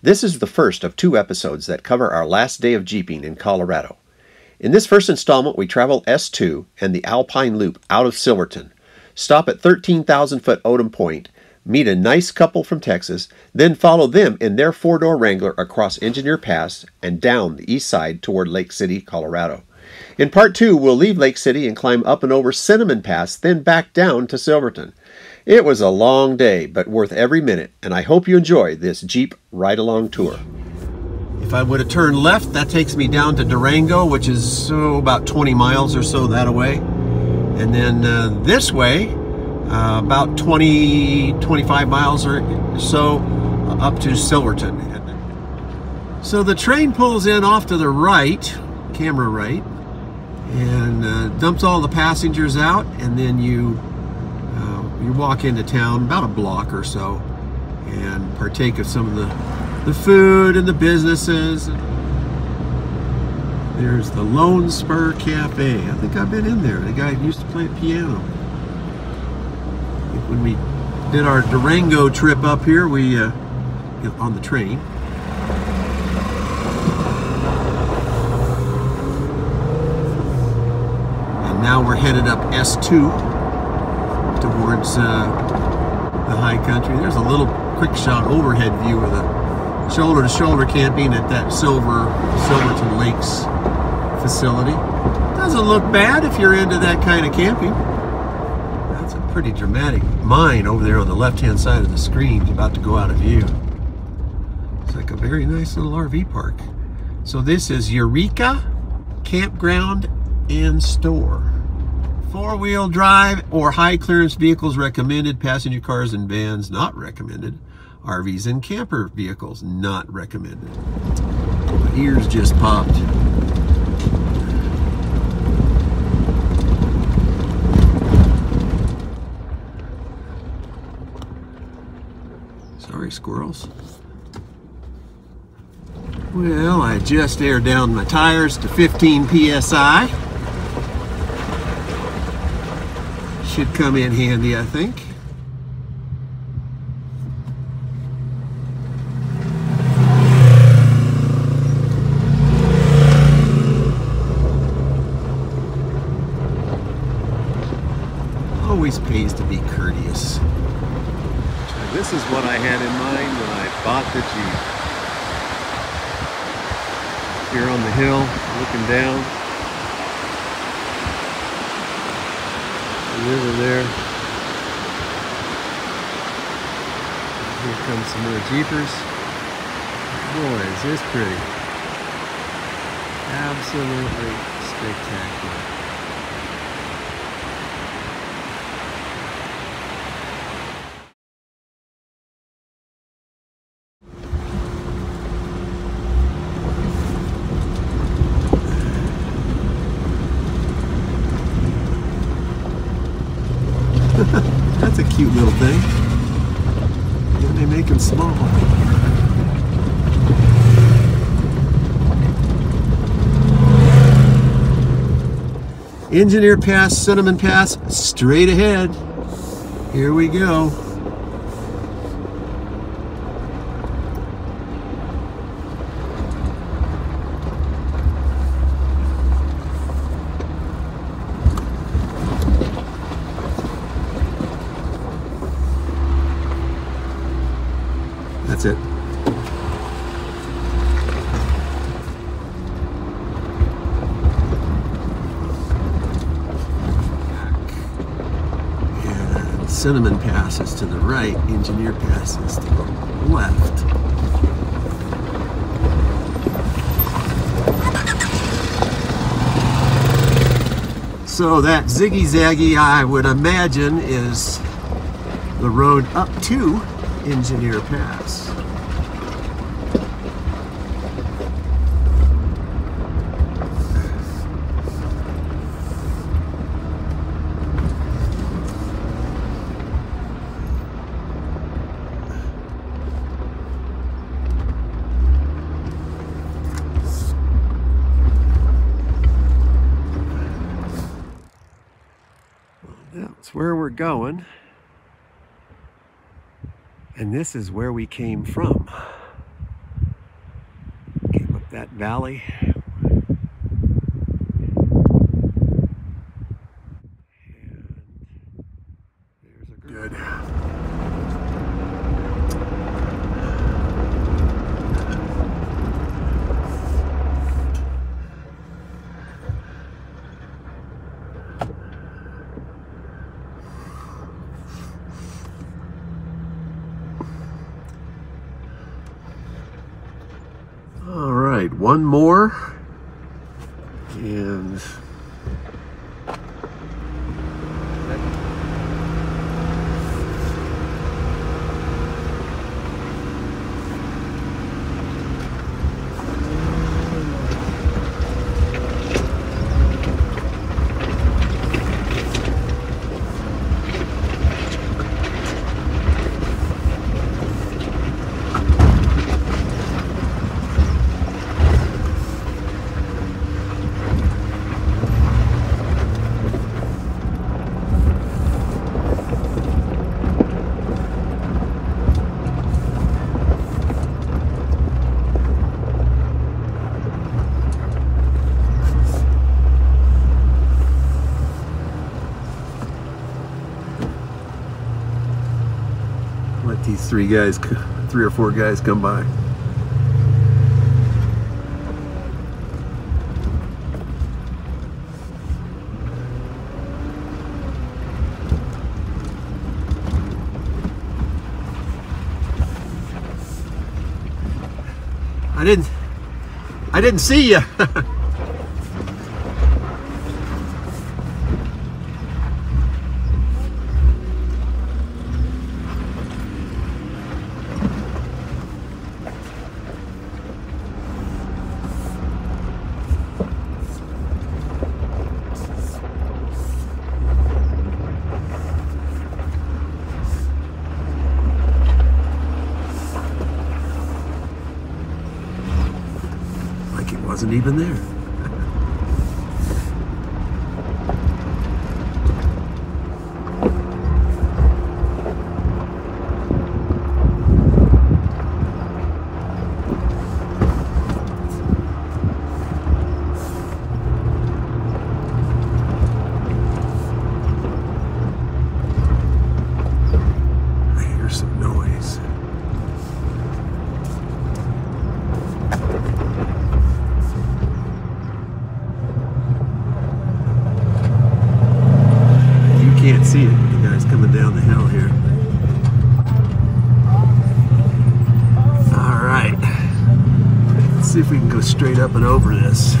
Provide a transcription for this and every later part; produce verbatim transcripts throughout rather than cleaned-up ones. This is the first of two episodes that cover our last day of jeeping in Colorado. In this first installment, we travel S two and the Alpine Loop out of Silverton, stop at thirteen thousand foot Odom Point, meet a nice couple from Texas, then follow them in their four-door Wrangler across Engineer Pass and down the east side toward Lake City, Colorado. In part two, we'll leave Lake City and climb up and over Cinnamon Pass, then back down to Silverton. It was a long day, but worth every minute, and I hope you enjoy this Jeep ride-along tour. If I would have turned left, that takes me down to Durango, which is oh, about twenty miles or so that away. And then uh, this way, uh, about twenty, twenty-five miles or so uh, up to Silverton. So the train pulls in off to the right, camera right, and uh, dumps all the passengers out, and then you You walk into town about a block or so and partake of some of the, the food and the businesses. There's the Lone Spur Cafe. I think I've been in there. The guy used to play piano. When we did our Durango trip up here, we uh, on the train. And now we're headed up S two. Towards uh, the high country. There's a little quick shot overhead view of the shoulder to shoulder camping at that Silver Silverton Lakes facility. Doesn't look bad if you're into that kind of camping. That's a pretty dramatic mine over there on the left hand side of the screen, about to go out of view. It's like a very nice little R V park. So this is Eureka Campground and Store. Four-wheel drive or high clearance vehicles recommended. Passenger cars and vans not recommended. R Vs and camper vehicles not recommended. My ears just popped. Sorry, squirrels. Well, I just aired down my tires to fifteen P S I. Should come in handy, I think. Always pays to be courteous. This is what I had in mind when I bought the Jeep. Here on the hill, looking down. River there. Here comes some more Jeepers. Boy, is this pretty. Absolutely spectacular. That's a cute little thing. And they make them small. Engineer Pass, Cinnamon Pass, straight ahead. Here we go. That's it. And Cinnamon Pass is to the right, Engineer Pass is to the left. So that ziggy-zaggy, I would imagine, is the road up to Engineer Pass. Well, that's where we're going. And this is where we came from. that valley. And there's a good. One more, and these three guys, three or four guys come by. I didn't, I didn't see you. Wasn't even there. I hear some noise. Can't see it, the guy's coming down the hill here. All right, let's see if we can go straight up and over this.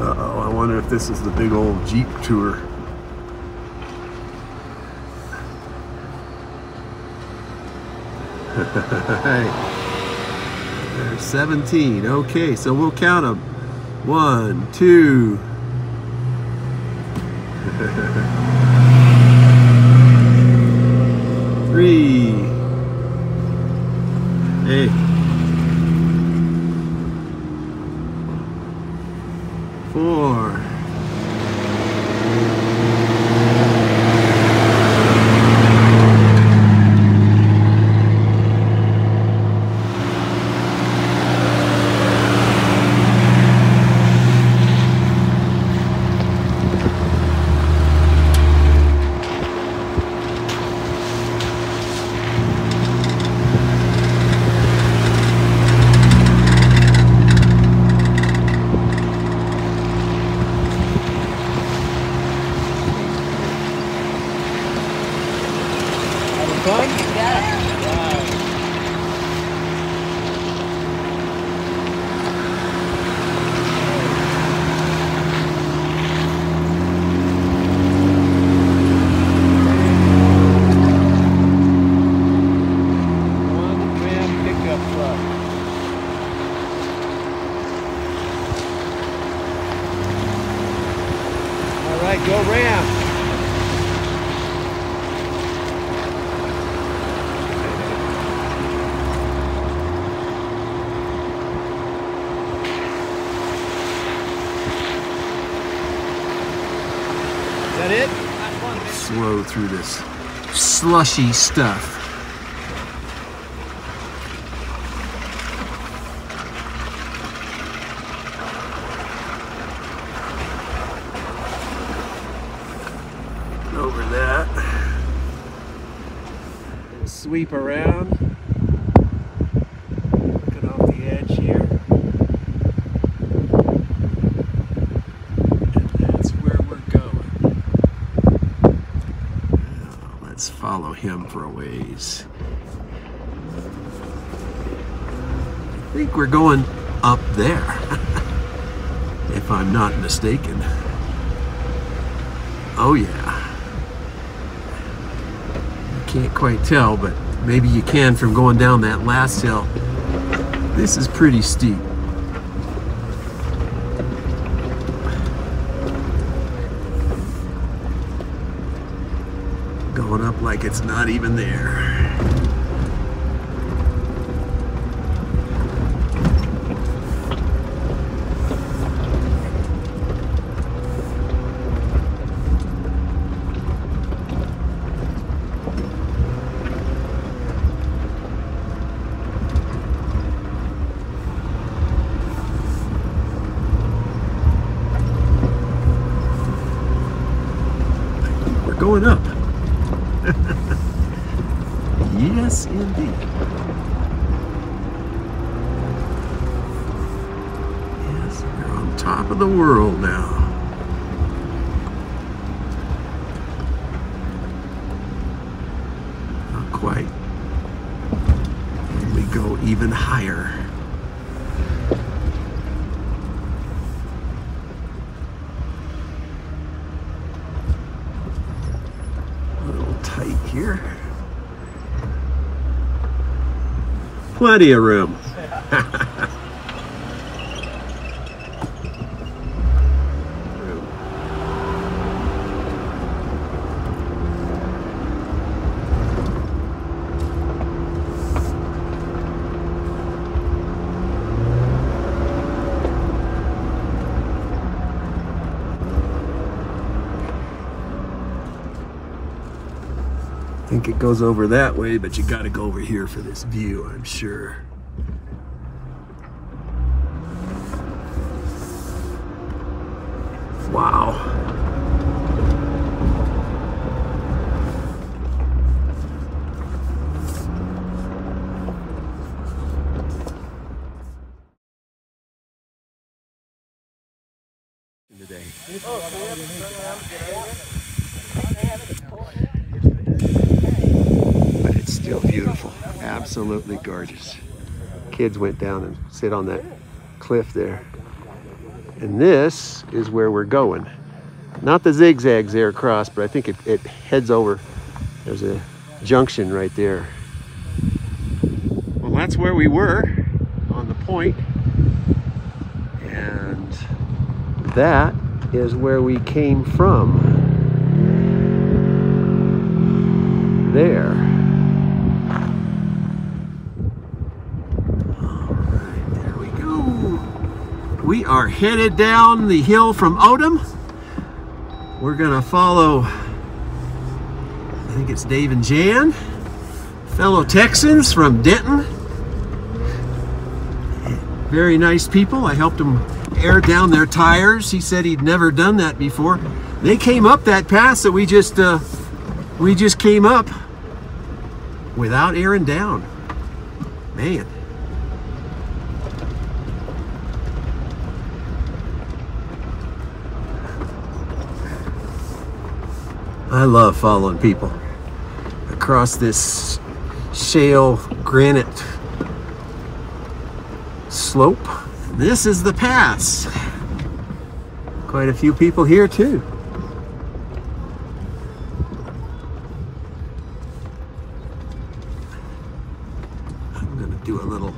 Uh-oh, I wonder if this is the big old Jeep tour. There's seventeen. Okay, so we'll count them. One, two. Three. Hey. Four. that it? Slow through this slushy stuff. Over that. We'll sweep around. Follow him for a ways. I think we're going up there, if I'm not mistaken. Oh yeah. I can't quite tell, but maybe you can from going down that last hill. This is pretty steep. Up like it's not even there. We're going up. Yes, indeed. Yes, we're on top of the world now. Not quite. And we go even higher. Plenty of room. I think it goes over that way, but you gotta go over here for this view, I'm sure. Wow. Today. Still beautiful, absolutely gorgeous. Kids went down and sit on that cliff there. And this is where we're going. Not the zigzags there across, but I think it, it heads over. There's a junction right there. Well, that's where we were, on the point. And that is where we came from. There. We are headed down the hill from Odom. We're gonna follow, I think it's Dave and Jan, fellow Texans from Denton. Very nice people. I helped them air down their tires. He said he'd never done that before. They came up that pass that we just, uh, we just came up without airing down. Man. I love following people across this shale granite slope. This is the pass. Quite a few people here too. I'm gonna do a little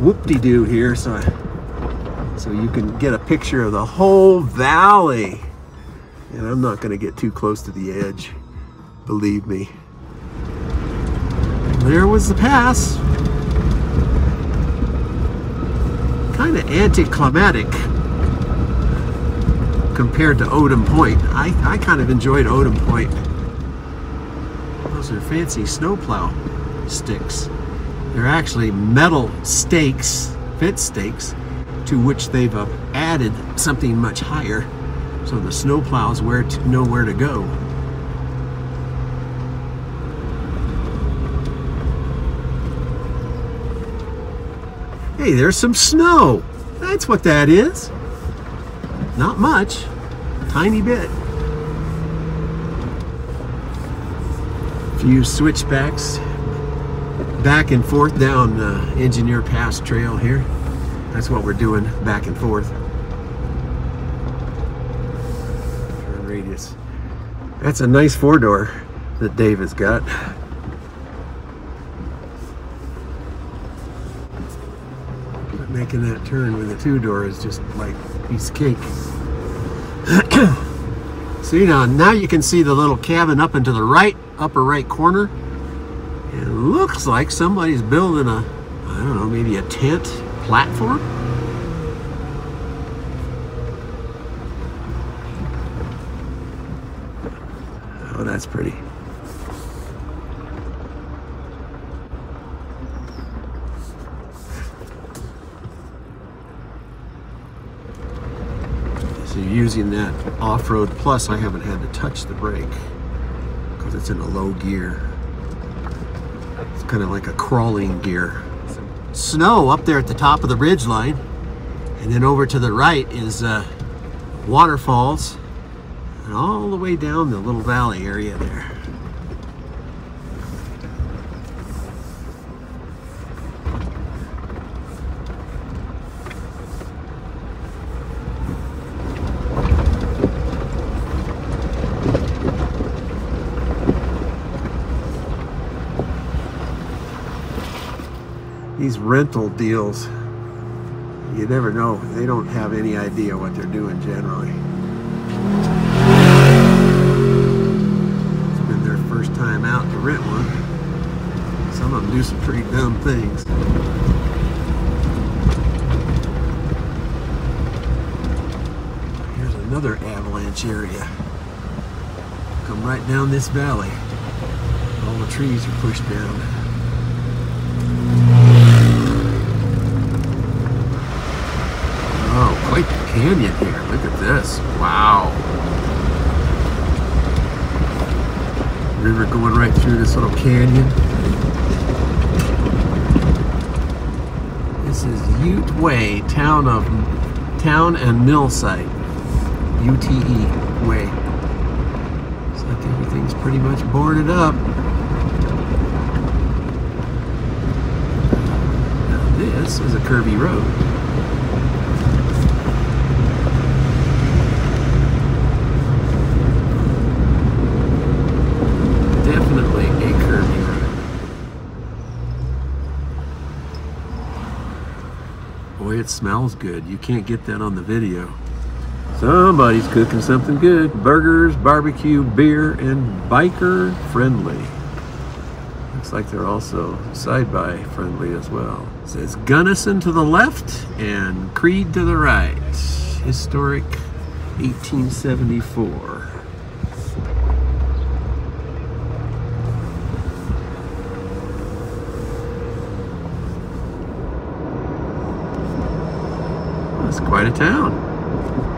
whoop-de-doo here so, I, so you can get a picture of the whole valley. And I'm not gonna get too close to the edge, believe me. There was the pass. Kind of anticlimactic. compared to Odom Point. I, I kind of enjoyed Odom Point. Those are fancy snowplow sticks. They're actually metal stakes, fence stakes, to which they've uh, added something much higher, so the snowplows where to know where to go. Hey, there's some snow. That's what that is. Not much, tiny bit. A few switchbacks back and forth down uh, Engineer Pass Trail here. That's what we're doing, back and forth. Turn radius. That's a nice four-door that Dave has got. Making that turn with a two-door is just like a piece of cake. So you know, now you can see the little cabin up into the right, upper right corner. It looks like somebody's building a, I don't know, maybe a tent platform. Oh, that's pretty. Using that off-road, plus I haven't had to touch the brake because it's in a low gear. It's kind of like a crawling gear. Snow up there at the top of the ridge line, and then over to the right is uh, waterfalls, and all the way down the little valley area there. These rental deals, you never know. They don't have any idea what they're doing generally. It's been their first time out to rent one. Some of them do some pretty dumb things. Here's another avalanche area. Come right down this valley. All the trees are pushed down. Quite the canyon here. Look at this. Wow. River going right through this little canyon. This is U T E Way, town of town and mill site. U T E Way. Looks like everything's pretty much boarded up. Now this is a curvy road. It smells good. You can't get that on the video. Somebody's cooking something good. Burgers, barbecue, beer, and biker friendly. Looks like they're also side-by friendly as well. It says Gunnison to the left and Creed to the right. Historic eighteen seventy-four. Quite a town.